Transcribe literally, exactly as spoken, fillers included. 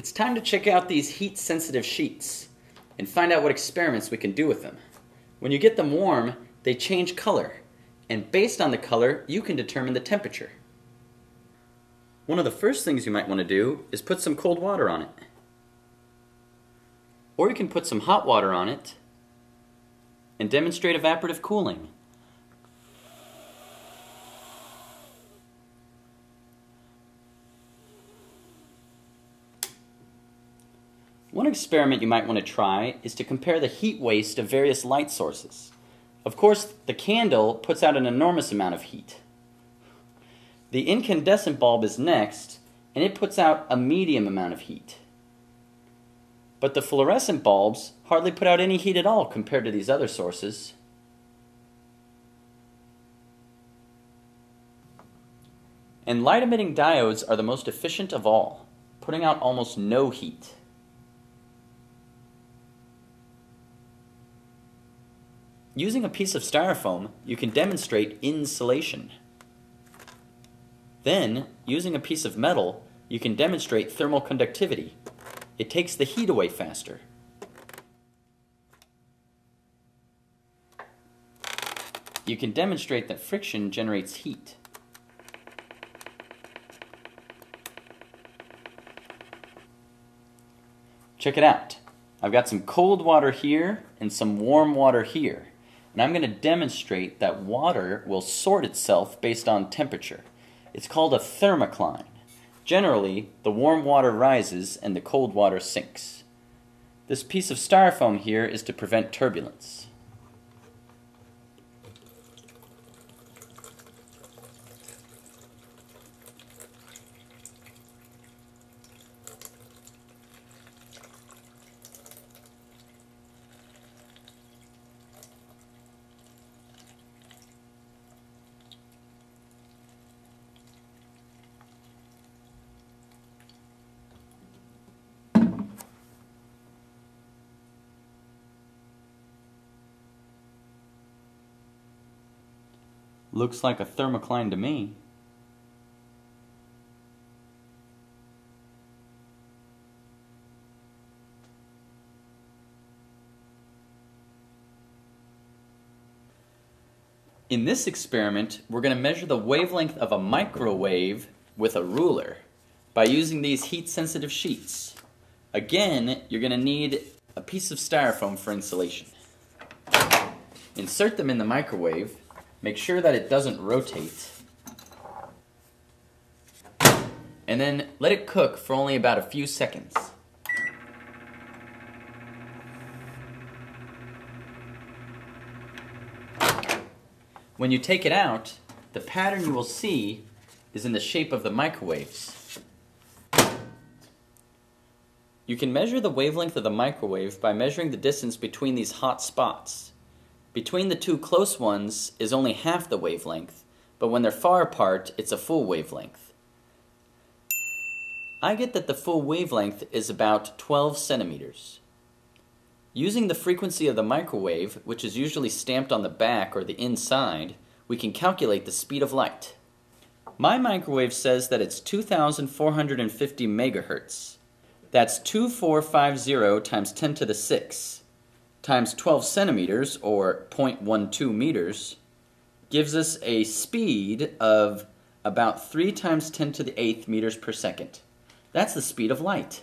It's time to check out these heat-sensitive sheets and find out what experiments we can do with them. When you get them warm, they change color, and based on the color, you can determine the temperature. One of the first things you might want to do is put some cold water on it. Or you can put some hot water on it and demonstrate evaporative cooling. One experiment you might want to try is to compare the heat waste of various light sources. Of course, the candle puts out an enormous amount of heat. The incandescent bulb is next, and it puts out a medium amount of heat. But the fluorescent bulbs hardly put out any heat at all compared to these other sources. And light-emitting diodes are the most efficient of all, putting out almost no heat. Using a piece of styrofoam, you can demonstrate insulation. Then, using a piece of metal, you can demonstrate thermal conductivity. It takes the heat away faster. You can demonstrate that friction generates heat. Check it out. I've got some cold water here and some warm water here. And I'm going to demonstrate that water will sort itself based on temperature. It's called a thermocline. Generally, the warm water rises and the cold water sinks. This piece of styrofoam here is to prevent turbulence. Looks like a thermocline to me. In this experiment, we're going to measure the wavelength of a microwave with a ruler by using these heat-sensitive sheets. Again, you're going to need a piece of styrofoam for insulation. Insert them in the microwave. Make sure that it doesn't rotate. And then let it cook for only about a few seconds. When you take it out, the pattern you will see is in the shape of the microwaves. You can measure the wavelength of the microwave by measuring the distance between these hot spots. Between the two close ones is only half the wavelength, but when they're far apart, it's a full wavelength. I get that the full wavelength is about twelve centimeters. Using the frequency of the microwave, which is usually stamped on the back or the inside, we can calculate the speed of light. My microwave says that it's two thousand four hundred fifty megahertz. That's two four five zero times ten to the six. Times twelve centimeters, or zero point one two meters, gives us a speed of about three times ten to the eighth meters per second. That's the speed of light.